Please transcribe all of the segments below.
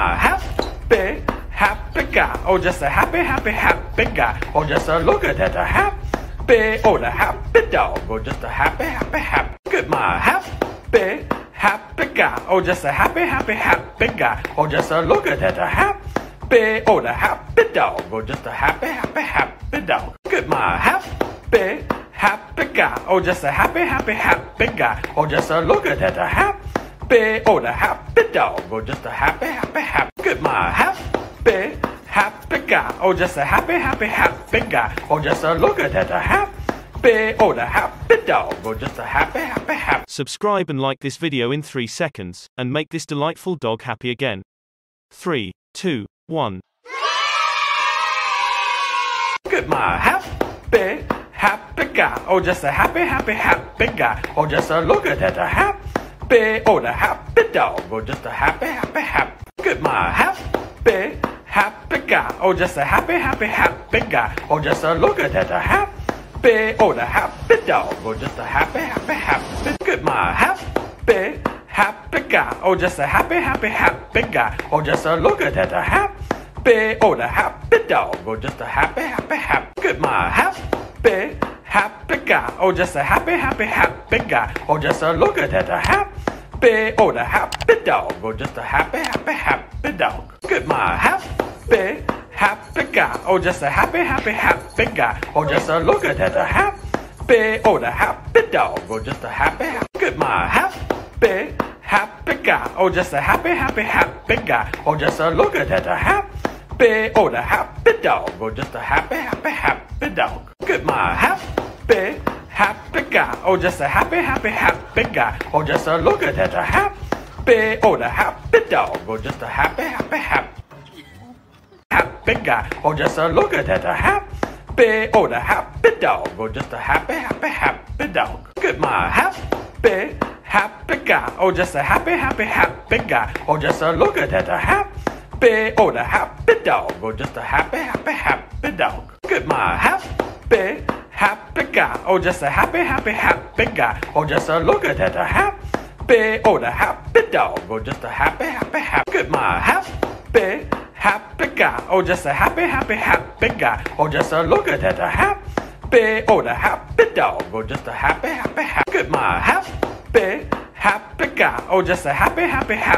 guy, happy guy, oh just a happy guy, oh just a look at that, a happy, oh the happy dog, oh just a happy, look at my happy guy, oh just a happy guy, oh just a look at that, a happy, oh the happy dog, oh just a happy dog, look at my happy guy, oh just a happy guy, oh just a look at that, a happy, oh the happy dog, oh just a happy, look at my happy guy, oh just a happy guy, oh just a look at that, a happy, oh the happy dog, oh just a happy. Subscribe and like this video in 3 seconds, and make this delightful dog happy again. 3, 2, 1. Look at my happy guy, oh just a happy guy, oh just a look at that, a happy, oh the happy dog, oh just a happy. Look at my happy guy, oh just a happy guy, oh just a look at that, a happy, oh the happy dog, oh just a happy. Look at my happy guy, oh just a happy guy, oh just a look at that, a happy, oh the happy dog, oh just a happy. Look at my happy guy, oh just a happy guy, oh just a look at that, a happy, oh the happy dog, oh just a happy dog. Look at my happy guy, oh just a happy guy, oh just a look at that, a happy, oh the happy dog, oh just a happy. Look at my happy guy, oh just a happy guy, oh just a look at that, a happy, oh the happy dog, oh just a happy dog. Look at my happy guy, oh just a happy guy, oh just a look at that, a happy, oh the happy dog, oh just a happy guy, oh just a look at that, a happy, oh the happy dog, oh just a happy dog. Look at my happy guy, oh just a happy guy, oh just a look at that, a happy, oh the happy dog, oh just a happy dog. Look at my happy guy, oh just a happy guy, oh just a look at that, a happy, oh the happy dog, oh just a happy. Look at my happy guy, oh just a happy guy, oh just a look at that, a happy, oh the happy dog, oh just a happy. Look at my happy guy, oh just a happy guy, oh just a look at that, a happy, oh the happy dog, oh just a happy. Look at my happy guy, oh just a happy guy, oh just a look at that, a happy, oh the happy dog, oh just a happy. Look at my happy guy, oh just a happy guy,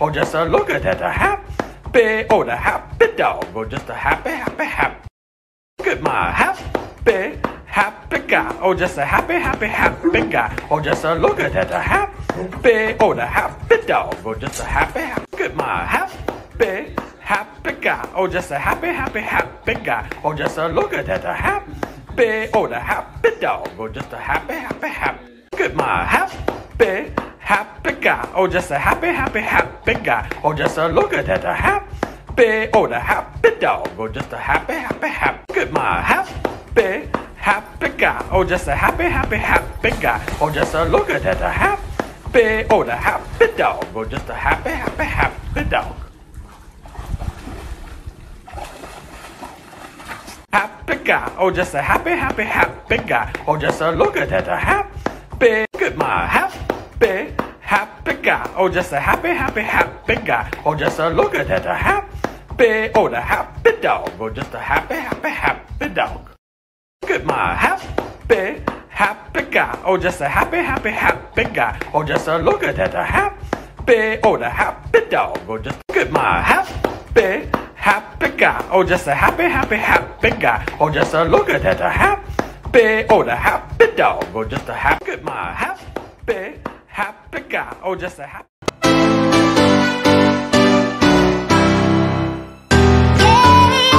oh just a look at that, a happy, oh the happy dog, oh just a happy. Look at my happy guy, oh just a happy guy, oh just a look at that, a happy, oh the happy dog, oh just a happy. Look at my happy guy, oh just a happy guy, oh just a look at that, a happy, oh the happy dog, oh just a happy dog. Happy guy, oh just a happy guy, oh just a look at that, a happy. Look at my happy guy, oh just a happy guy, oh just a look at that, a happy, oh the happy dog, oh just a happy dog. Look at my happy guy, oh just a happy guy, oh just a look at that, a happy, oh the happy dog, oh just. Look at my happy guy, oh just a happy guy, oh just a look at that, a happy, oh the happy dog, oh just a happy. Look at my happy guy, oh just a happy.